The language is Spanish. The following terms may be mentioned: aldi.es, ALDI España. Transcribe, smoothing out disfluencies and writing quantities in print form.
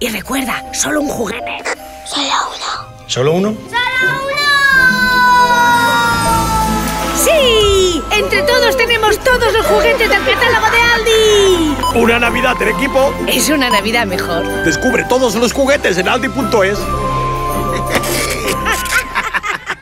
Y recuerda, solo un juguete. Solo uno. ¿Solo uno? ¡Solo uno! ¡Sí! ¡Entre todos tenemos todos los juguetes del catálogo de Aldi! ¡Una Navidad en equipo! Es una Navidad mejor. Descubre todos los juguetes en aldi.es.